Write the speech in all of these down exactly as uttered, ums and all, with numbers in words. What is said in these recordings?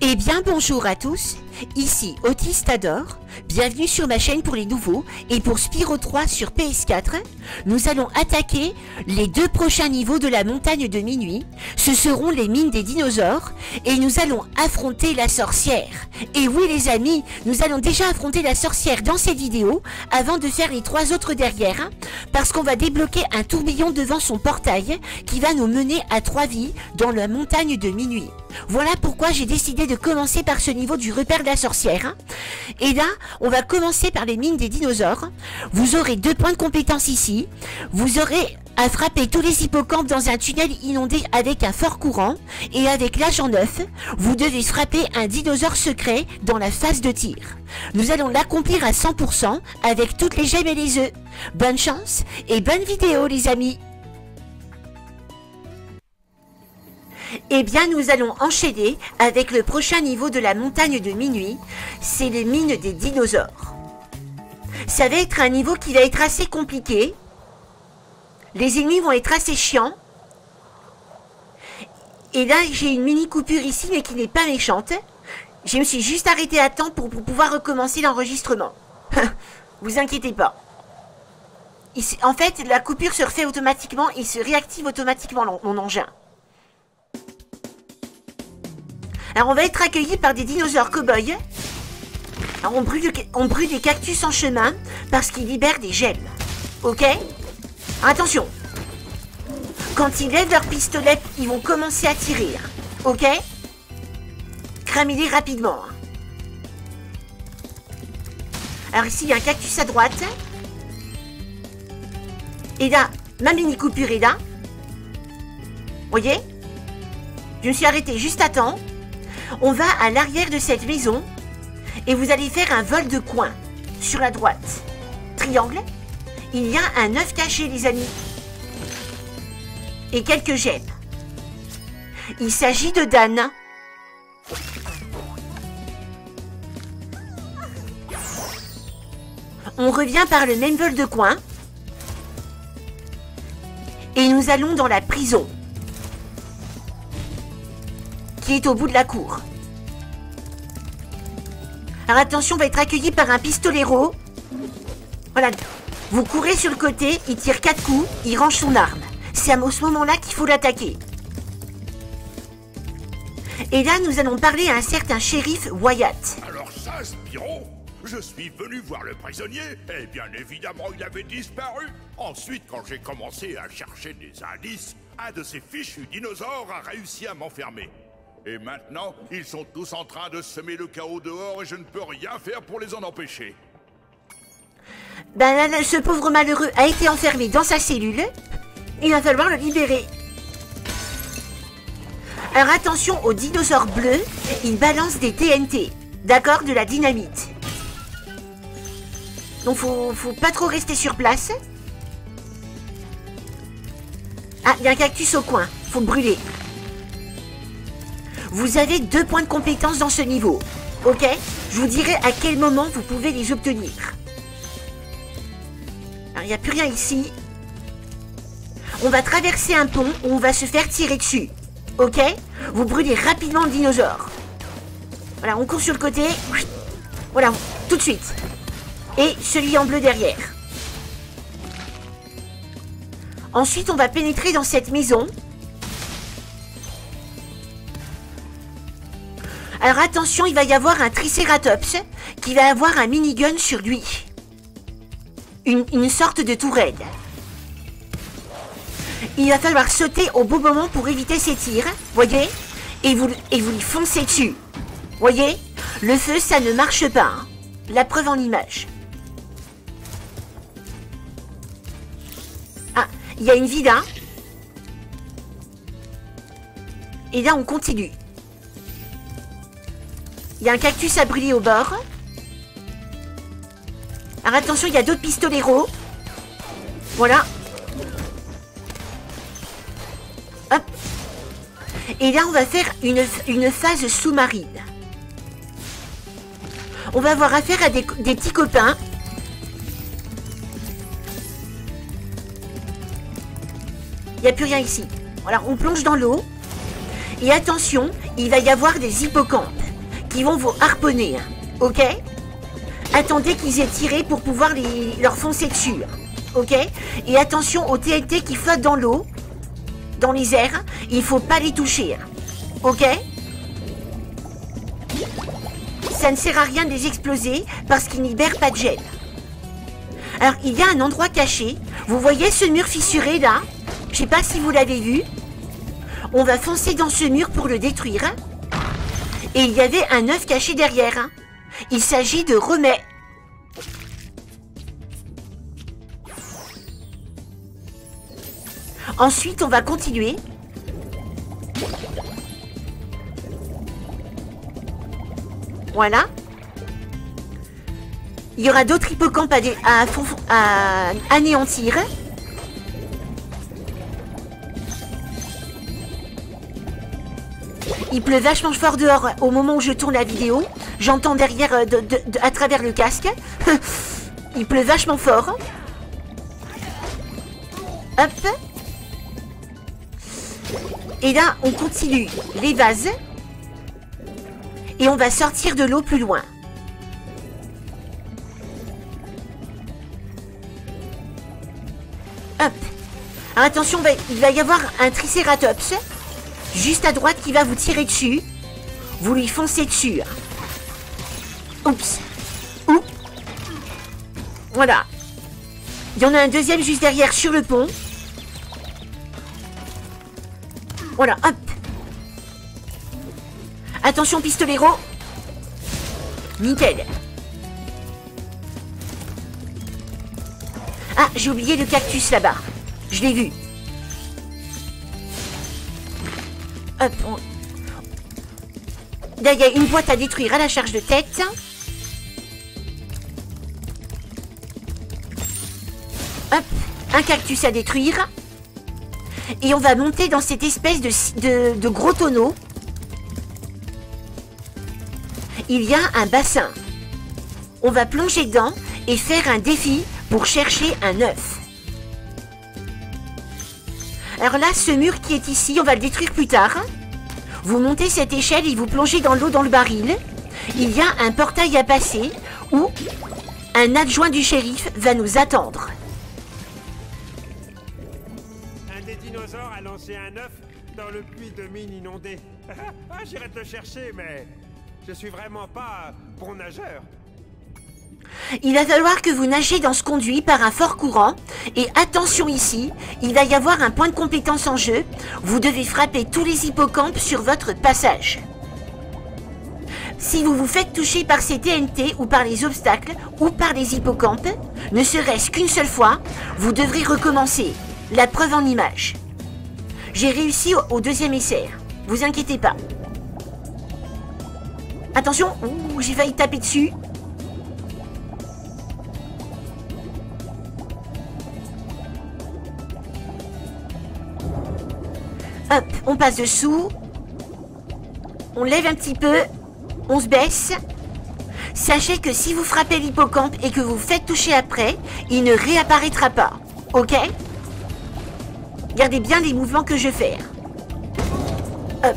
Eh bien bonjour à tous, ici Autisteadore, bienvenue sur ma chaîne pour les nouveaux et pour Spyro trois sur P S quatre, nous allons attaquer les deux prochains niveaux de la montagne de minuit, ce seront les mines des dinosaures et nous allons affronter la sorcière. Et oui les amis, nous allons déjà affronter la sorcière dans cette vidéo avant de faire les trois autres derrière, hein, parce qu'on va débloquer un tourbillon devant son portail qui va nous mener à trois vies dans la montagne de minuit. Voilà pourquoi j'ai décidé de commencer par ce niveau du repère de la sorcière. Et là, on va commencer par les mines des dinosaures. Vous aurez deux points de compétence ici. Vous aurez à frapper tous les hippocampes dans un tunnel inondé avec un fort courant. Et avec l'agent neuf, vous devez frapper un dinosaure secret dans la phase de tir. Nous allons l'accomplir à cent pour cent avec toutes les gemmes et les œufs. Bonne chance et bonne vidéo les amis. Eh bien, nous allons enchaîner avec le prochain niveau de la montagne de minuit, c'est les mines des dinosaures. Ça va être un niveau qui va être assez compliqué, les ennemis vont être assez chiants, et là j'ai une mini coupure ici mais qui n'est pas méchante, je me suis juste arrêtée à temps pour, pour pouvoir recommencer l'enregistrement, vous inquiétez pas. Il, en fait, la coupure se refait automatiquement, il se réactive automatiquement mon, mon engin. Alors on va être accueilli par des dinosaures cow-boys. Alors on brûle, on brûle des cactus en chemin parce qu'ils libèrent des gemmes. Ok? Attention! Quand ils lèvent leur pistolet, ils vont commencer à tirer. Ok? Cramez-les rapidement. Alors ici, il y a un cactus à droite. Et là, ma mini coupure est là. Vous voyez? Je me suis arrêtée juste à temps. On va à l'arrière de cette maison et vous allez faire un vol de coin sur la droite. Triangle, il y a un œuf caché les amis et quelques gemmes. Il s'agit de Dan. On revient par le même vol de coin et nous allons dans la prison. Qui est au bout de la cour. Alors attention, on va être accueilli par un pistolero. Voilà, vous courez sur le côté, il tire quatre coups, il range son arme. C'est à ce moment-là qu'il faut l'attaquer. Et là, nous allons parler à un certain shérif Wyatt. Alors ça, Spyro, je suis venu voir le prisonnier et bien évidemment, il avait disparu. Ensuite, quand j'ai commencé à chercher des indices, un de ces fichus dinosaures a réussi à m'enfermer. Et maintenant, ils sont tous en train de semer le chaos dehors et je ne peux rien faire pour les en empêcher. Ben, ce pauvre malheureux a été enfermé dans sa cellule. Il va falloir le libérer. Alors attention aux dinosaures bleus, ils balancent des T N T. D'accord, de la dynamite. Donc faut, faut pas trop rester sur place. Ah, il y a un cactus au coin, faut le brûler. Vous avez deux points de compétence dans ce niveau, ok? Je vous dirai à quel moment vous pouvez les obtenir. Alors, il n'y a plus rien ici. On va traverser un pont où on va se faire tirer dessus, ok? Vous brûlez rapidement le dinosaure. Voilà, on court sur le côté. Voilà, tout de suite. Et celui en bleu derrière. Ensuite, on va pénétrer dans cette maison. Alors attention, il va y avoir un Triceratops qui va avoir un minigun sur lui. Une, une sorte de tourelle. Il va falloir sauter au bon moment pour éviter ses tirs, voyez, et vous, et vous lui foncez dessus. Voyez, le feu, ça ne marche pas. Hein. La preuve en image. Ah, il y a une vie là. Et là, on continue. Il y a un cactus à brûler au bord. Alors attention, il y a d'autres pistoleros. Voilà. Hop. Et là, on va faire une, une phase sous-marine. On va avoir affaire à des, des petits copains. Il n'y a plus rien ici. Voilà, on plonge dans l'eau. Et attention, il va y avoir des hippocampes qui vont vous harponner, ok? Attendez qu'ils aient tiré pour pouvoir les, leur foncer dessus, ok? Et attention aux T N T qui flottent dans l'eau, dans les airs, il faut pas les toucher, ok? Ça ne sert à rien de les exploser parce qu'ils n'ibèrent pas de gel. Alors, il y a un endroit caché. Vous voyez ce mur fissuré, là? Je sais pas si vous l'avez vu. On va foncer dans ce mur pour le détruire. Et il y avait un œuf caché derrière. Il s'agit de remettre... Ensuite, on va continuer. Voilà. Il y aura d'autres hippocampes à, dé... à... à anéantir. Il pleut vachement fort dehors au moment où je tourne la vidéo. J'entends derrière, de, de, de, à travers le casque. Il pleut vachement fort. Hop. Et là, on continue les vases. Et on va sortir de l'eau plus loin. Hop. Alors attention, il va y avoir un tricératops juste à droite qui va vous tirer dessus. Vous lui foncez dessus. Oups. Oups. Voilà. Il y en a un deuxième juste derrière sur le pont. Voilà, hop. Attention, pistolero. Nickel. Ah, j'ai oublié le cactus là-bas. Je l'ai vu. Hop. On... Là, il y a une boîte à détruire à la charge de tête. Hop. Un cactus à détruire. Et on va monter dans cette espèce de, de, de gros tonneau. Il y a un bassin. On va plonger dedans et faire un défi pour chercher un œuf. Alors là, ce mur qui est ici, on va le détruire plus tard. Vous montez cette échelle et vous plongez dans l'eau dans le baril. Il y a un portail à passer où un adjoint du shérif va nous attendre. Un des dinosaures a lancé un œuf dans le puits de mine inondé. Ah, j'irai te le chercher, mais je suis vraiment pas bon nageur. Il va falloir que vous nagiez dans ce conduit par un fort courant. Et attention ici, il va y avoir un point de compétence en jeu. Vous devez frapper tous les hippocampes sur votre passage. Si vous vous faites toucher par ces T N T ou par les obstacles ou par les hippocampes, ne serait-ce qu'une seule fois, vous devrez recommencer. La preuve en image. J'ai réussi au deuxième essai. Vous inquiétez pas. Attention, j'ai failli taper dessus. Hop, on passe dessous. On lève un petit peu. On se baisse. Sachez que si vous frappez l'hippocampe et que vous faites toucher après, il ne réapparaîtra pas. Ok? Gardez bien les mouvements que je fais. Hop.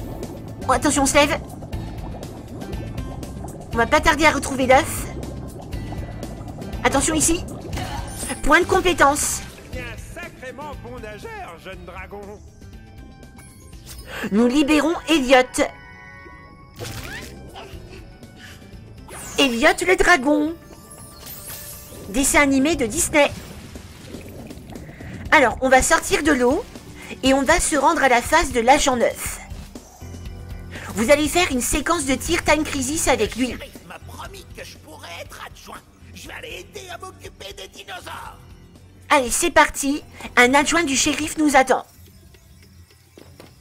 Oh, attention, on se lève. On va pas tarder à retrouver l'œuf. Attention ici. Point de compétence. T'es un sacrément bon nageur, jeune dragon. Nous libérons Elliot. Elliot le dragon. Dessin animé de Disney. Alors, on va sortir de l'eau et on va se rendre à la phase de l'agent neuf. Vous allez faire une séquence de tir Time Crisis avec lui. Le shérif m'a promis que je pourrais être adjoint. Je vais aller aider à m'occuper des dinosaures. Allez, c'est parti. Un adjoint du shérif nous attend.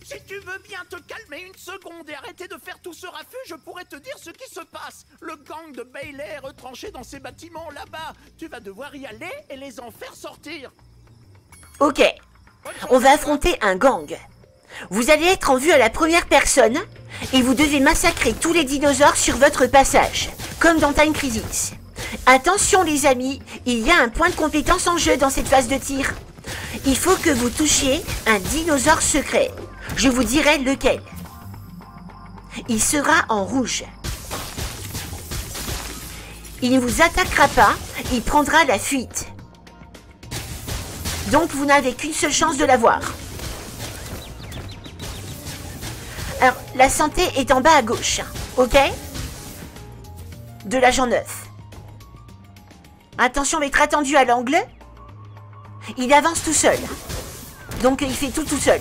Si tu veux bien te calmer une seconde et arrêter de faire tout ce raffut, je pourrais te dire ce qui se passe. Le gang de Bailey est retranché dans ces bâtiments là-bas. Tu vas devoir y aller et les en faire sortir. Ok. On va affronter un gang. Vous allez être en vue à la première personne et vous devez massacrer tous les dinosaures sur votre passage, comme dans Time Crisis. Attention les amis, il y a un point de compétence en jeu dans cette phase de tir. Il faut que vous touchiez un dinosaure secret. Je vous dirai lequel. il sera en rouge. Il ne vous attaquera pas, il prendra la fuite. Donc vous n'avez qu'une seule chance de l'avoir. Alors, la santé est en bas à gauche, ok? De l'agent neuf. Attention d'être attendu à l'angle. Il avance tout seul. Donc il fait tout tout seul.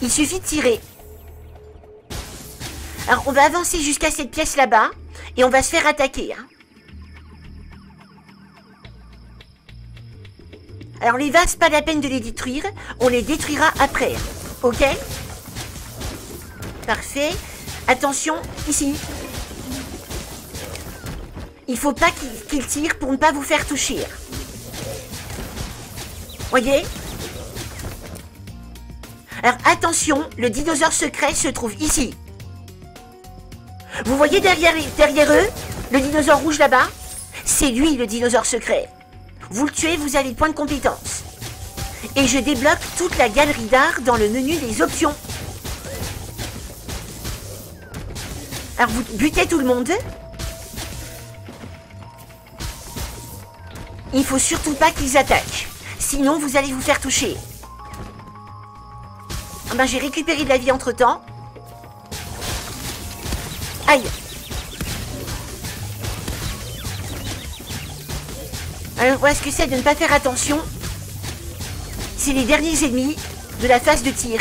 Il suffit de tirer. Alors on va avancer jusqu'à cette pièce là-bas. Et on va se faire attaquer. Hein. Alors les vases, pas la peine de les détruire. On les détruira après. Hein. Ok? Parfait. Attention, ici. Il faut pas qu'il qu'il tire pour ne pas vous faire toucher. Voyez? Alors attention, le dinosaure secret se trouve ici. Vous voyez derrière, derrière eux, le dinosaure rouge là-bas? C'est lui le dinosaure secret. Vous le tuez, vous avez le point de compétence. Et je débloque toute la galerie d'art dans le menu des options. Alors vous butez tout le monde. Il faut surtout pas qu'ils attaquent. Sinon vous allez vous faire toucher. Ah ben, j'ai récupéré de la vie entre temps. Aïe. Alors voilà ce que c'est de ne pas faire attention. C'est les derniers ennemis de la phase de tir.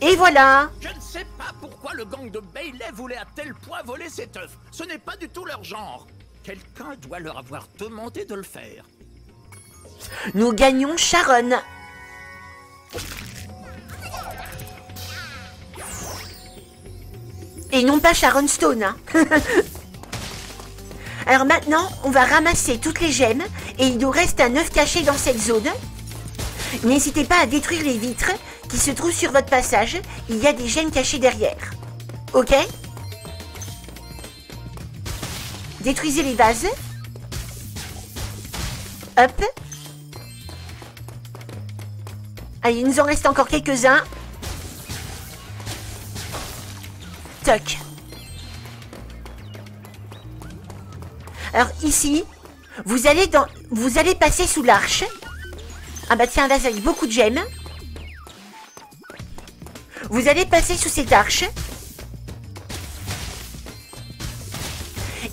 Et voilà. Je ne sais pas pourquoi le gang de Bailey voulait à tel point voler cet œuf. Ce n'est pas du tout leur genre. Quelqu'un doit leur avoir demandé de le faire. Nous gagnons Sharon. Et non pas Sharon Stone. Hein. Alors maintenant, on va ramasser toutes les gemmes. Et il nous reste un œuf caché dans cette zone. N'hésitez pas à détruire les vitres qui se trouvent sur votre passage. Il y a des gemmes cachées derrière. Ok? Détruisez les vases. Hop. Allez, il nous en reste encore quelques-uns. Toc. Alors ici, vous allez dans, vous allez passer sous l'arche. Ah bah tiens, un vase avec beaucoup de gemmes. Vous allez passer sous cette arche.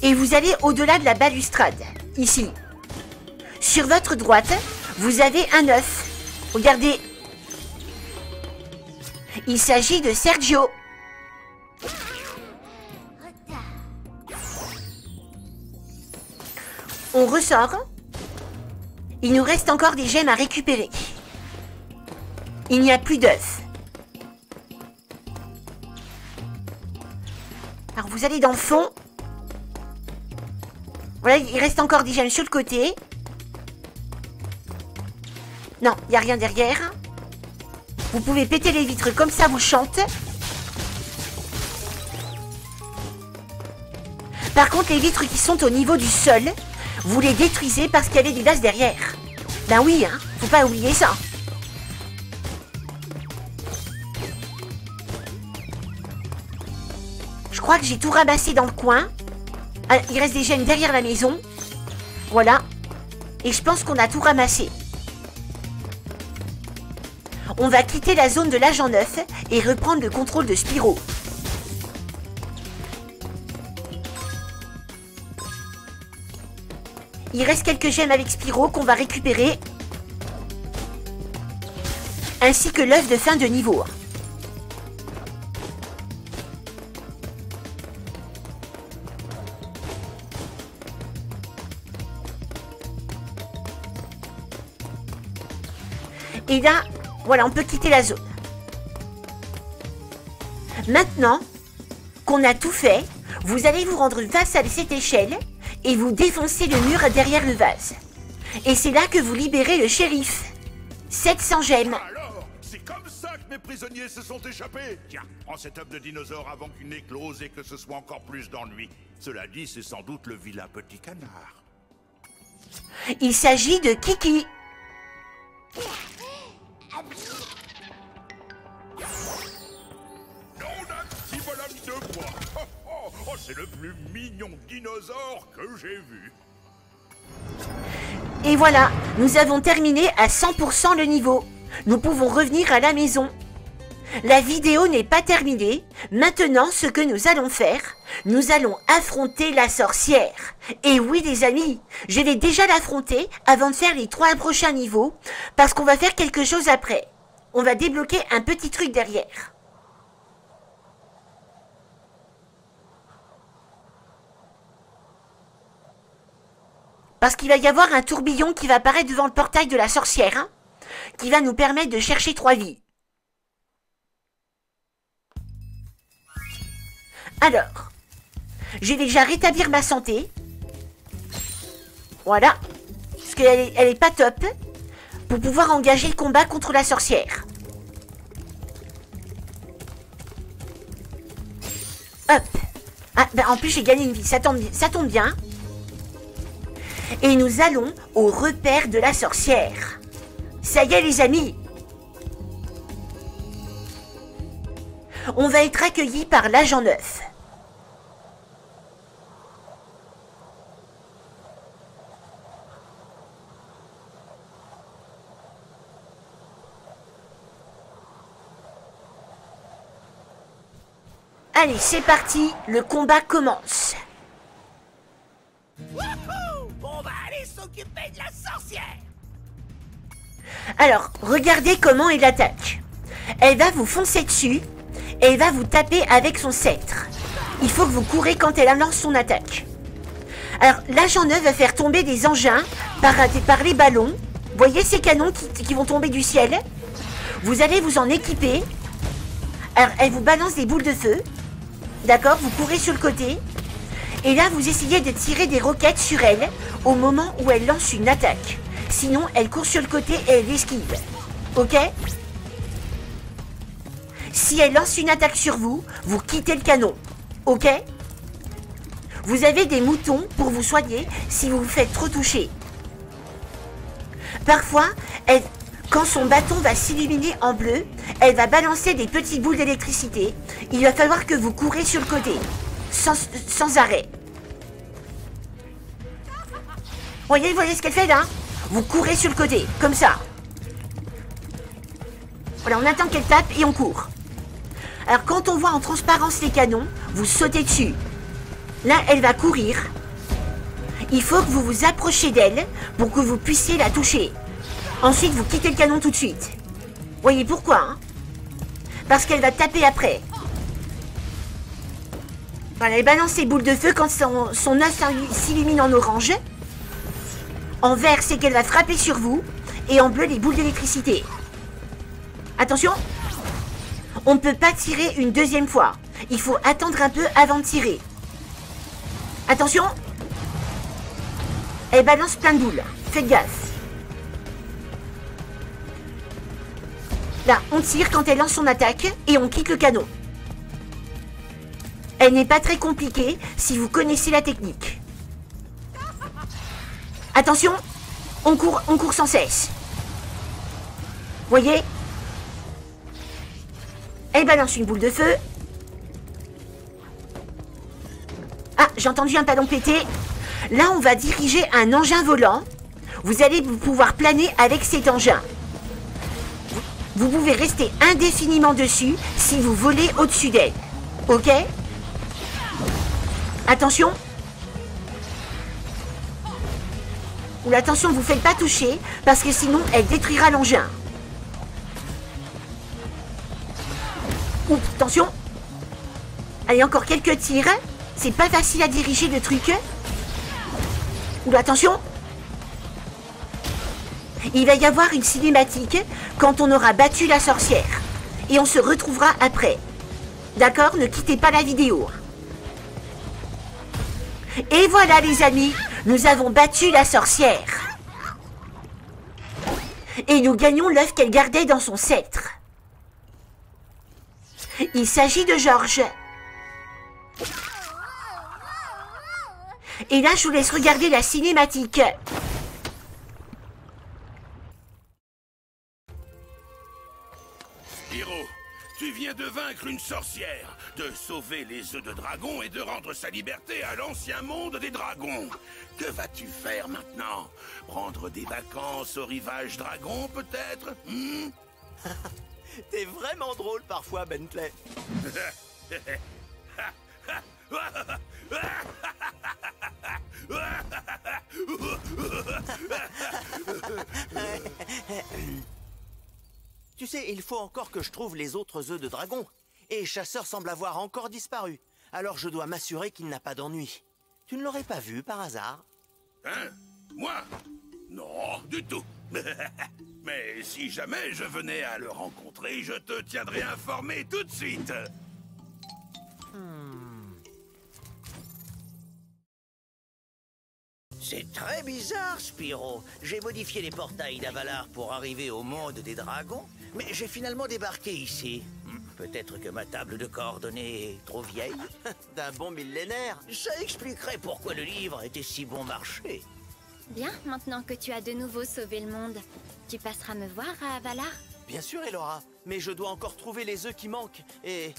Et vous allez au-delà de la balustrade. Ici. Sur votre droite, vous avez un œuf. Regardez. Il s'agit de Sergio. On ressort. Il nous reste encore des gemmes à récupérer. Il n'y a plus d'œufs. Alors vous allez dans le fond. Voilà, il reste encore des gemmes sur le côté. Non, il n'y a rien derrière. Vous pouvez péter les vitres comme ça vous chante. Par contre, les vitres qui sont au niveau du sol, vous les détruisez parce qu'il y avait des vases derrière. Ben oui, hein, faut pas oublier ça. Je crois que j'ai tout ramassé dans le coin. Il reste des gemmes derrière la maison. Voilà. Et je pense qu'on a tout ramassé. On va quitter la zone de l'agent neuf et reprendre le contrôle de Spyro. Il reste quelques gemmes avec Spyro qu'on va récupérer. Ainsi que l'œuf de fin de niveau. Et là, voilà, on peut quitter la zone. Maintenant qu'on a tout fait, vous allez vous rendre face à cette échelle et vous défoncez le mur derrière le vase. Et c'est là que vous libérez le shérif. sept cents gemmes. Alors, c'est comme ça que mes prisonniers se sont échappés. Tiens, prends cette œuf de dinosaure avant qu'une éclose et que ce soit encore plus d'ennui. Cela dit, c'est sans doute le vilain petit canard. Il s'agit de Kiki. Non, un petit bonhomme de j'ai vu. Et voilà, nous avons terminé à cent pour cent le niveau. Nous pouvons revenir à la maison. La vidéo n'est pas terminée. Maintenant, ce que nous allons faire, nous allons affronter la sorcière. Et oui, les amis, je vais déjà l'affronter avant de faire les trois prochains niveaux, parce qu'on va faire quelque chose après. On va débloquer un petit truc derrière. Parce qu'il va y avoir un tourbillon qui va apparaître devant le portail de la sorcière, hein, qui va nous permettre de chercher trois vies. Alors, j'ai déjà rétabli ma santé. Voilà. Parce qu'elle est, elle est pas top. Pour pouvoir engager le combat contre la sorcière. Hop. Ah, bah en plus j'ai gagné une vie. Ça tombe, ça tombe bien. Et nous allons au repère de la sorcière. Ça y est les amis. On va être accueillis par l'agent neuf. Allez, c'est parti, le combat commence. Wouhou! On va aller s'occuper de la sorcière. Alors, regardez comment elle attaque. Elle va vous foncer dessus et elle va vous taper avec son sceptre. Il faut que vous courez quand elle lance son attaque. Alors, l'agent neuf va faire tomber des engins par, par les ballons. Voyez ces canons qui, qui vont tomber du ciel. Vous allez vous en équiper. Alors, elle vous balance des boules de feu. D'accord, vous courez sur le côté. Et là, vous essayez de tirer des roquettes sur elle au moment où elle lance une attaque. Sinon, elle court sur le côté et elle esquive. Ok ? Si elle lance une attaque sur vous, vous quittez le canon. Ok ? Vous avez des moutons pour vous soigner si vous vous faites trop toucher. Parfois, elle, quand son bâton va s'illuminer en bleu, elle va balancer des petites boules d'électricité. Il va falloir que vous courez sur le côté, sans, sans arrêt. Voyez, voyez ce qu'elle fait là ? Vous courez sur le côté, comme ça. Voilà, on attend qu'elle tape et on court. Alors, quand on voit en transparence les canons, vous sautez dessus. Là, elle va courir. Il faut que vous vous approchiez d'elle pour que vous puissiez la toucher. Ensuite, vous quittez le canon tout de suite. Voyez pourquoi, hein ? Parce qu'elle va taper après. Voilà, elle balance ses boules de feu quand son, son œuf s'illumine en orange. En vert, c'est qu'elle va frapper sur vous. Et en bleu, les boules d'électricité. Attention ! On ne peut pas tirer une deuxième fois. Il faut attendre un peu avant de tirer. Attention ! Elle balance plein de boules. Faites gaffe. Là, on tire quand elle lance son attaque et on quitte le canon. Elle n'est pas très compliquée si vous connaissez la technique. Attention ! On court, on court sans cesse. Voyez ? Elle balance une boule de feu. Ah, j'ai entendu un ballon péter. Là, on va diriger un engin volant. Vous allez pouvoir planer avec cet engin. Vous pouvez rester indéfiniment dessus si vous volez au-dessus d'elle. Ok ? Attention. Ou attention, vous ne faites pas toucher parce que sinon, elle détruira l'engin. Oups, attention. Allez, encore quelques tirs. C'est pas facile à diriger le truc. Oula, attention. Il va y avoir une cinématique quand on aura battu la sorcière. Et on se retrouvera après. D'accord? Ne quittez pas la vidéo. Et voilà les amis, nous avons battu la sorcière. Et nous gagnons l'œuf qu'elle gardait dans son sceptre. Il s'agit de Georges. Et là, je vous laisse regarder la cinématique. Spyro, Tu viens de vaincre une sorcière, de sauver les œufs de dragon et de rendre sa liberté à l'ancien monde des dragons. Que vas-tu faire maintenant? Prendre des vacances au rivage dragon, peut-être? hmm T'es vraiment drôle parfois, Bentley. Tu sais, il faut encore que je trouve les autres œufs de dragon. Et Chasseur semble avoir encore disparu. Alors je dois m'assurer qu'il n'a pas d'ennui. Tu ne l'aurais pas vu, par hasard? Hein? Moi? Non, du tout. Mais si jamais je venais à le rencontrer, je te tiendrai informé tout de suite. Hmm. C'est très bizarre, Spyro. J'ai modifié les portails d'Avalar pour arriver au monde des dragons, mais j'ai finalement débarqué ici. Peut-être que ma table de coordonnées est trop vieille. D'un bon millénaire. Ça expliquerait pourquoi le livre était si bon marché. Bien, maintenant que tu as de nouveau sauvé le monde, tu passeras me voir à Avalar? Bien sûr, Elora, mais je dois encore trouver les œufs qui manquent, et...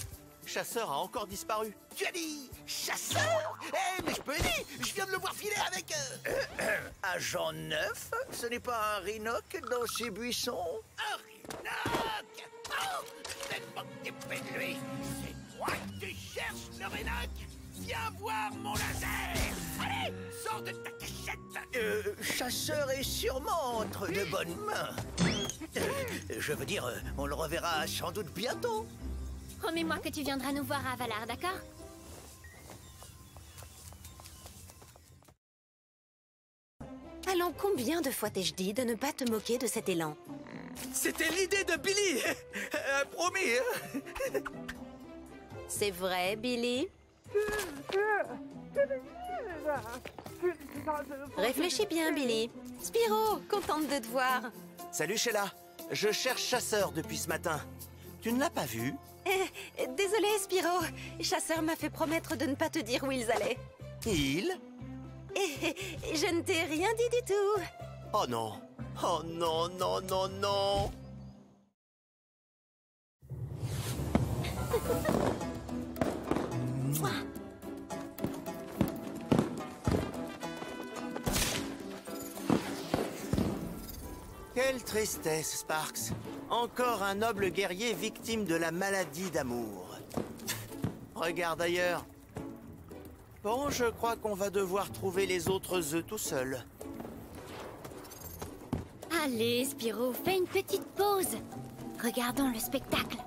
Chasseur a encore disparu. Tu as dit Chasseur? Eh, hey, mais je peux dire, je viens de le voir filer avec... Euh... Euh, euh, Agent neuf? Ce n'est pas un rhinoc dans ces buissons? Un rhinoc? Oh, tellement occupé de lui. C'est toi que tu cherches, le rhinoc? Viens voir mon laser! Allez, sors de ta cachette! Euh, Chasseur est sûrement entre de bonnes mains. Euh, je veux dire, on le reverra sans doute bientôt. Promets-moi que tu viendras nous voir à Avalar, d'accord? Allons, combien de fois t'ai-je dit de ne pas te moquer de cet élan? C'était l'idée de Billy! euh, Promis! C'est vrai, Billy? Réfléchis bien, Billy. Spyro, contente de te voir. Salut, Sheila. Je cherche Chasseur depuis ce matin. Tu ne l'as pas vu? Eh, désolé, Spyro. Chasseur m'a fait promettre de ne pas te dire où ils allaient. Ils? Eh, je ne t'ai rien dit du tout. Oh non. Oh non, non, non, non. Mouah. Quelle tristesse, Sparks. Encore un noble guerrier victime de la maladie d'amour. Regarde ailleurs. Bon, je crois qu'on va devoir trouver les autres œufs tout seul. Allez, Spyro, fais une petite pause. Regardons le spectacle.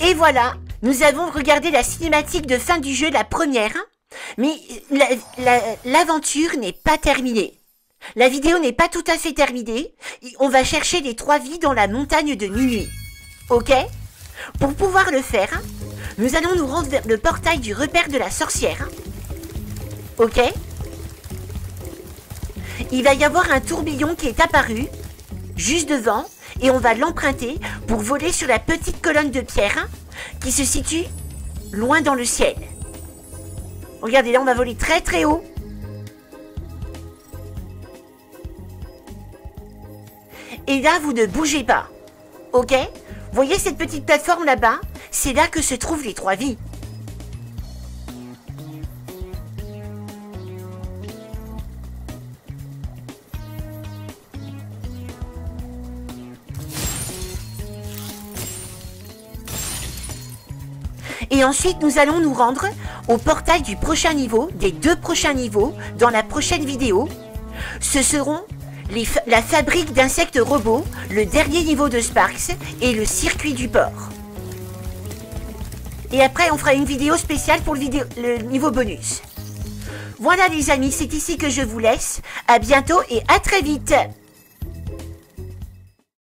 Et voilà, nous avons regardé la cinématique de fin du jeu, la première, mais l'aventure la, la, n'est pas terminée. La vidéo n'est pas tout à fait terminée. On va chercher les trois vies dans la montagne de Nui. Ok? Pour pouvoir le faire, nous allons nous rendre vers le portail du repère de la sorcière. Ok? Il va y avoir un tourbillon qui est apparu, juste devant. Et on va l'emprunter pour voler sur la petite colonne de pierre qui se situe loin dans le ciel. Regardez, là, on va voler très très haut. Et là, vous ne bougez pas. Ok? Voyez cette petite plateforme là-bas? C'est là que se trouvent les trois vies. Et ensuite, nous allons nous rendre au portail du prochain niveau, des deux prochains niveaux, dans la prochaine vidéo. Ce seront les fa la fabrique d'insectes robots, le dernier niveau de Sparks et le circuit du port. Et après, on fera une vidéo spéciale pour le, vidéo le niveau bonus. Voilà les amis, c'est ici que je vous laisse. À bientôt et à très vite.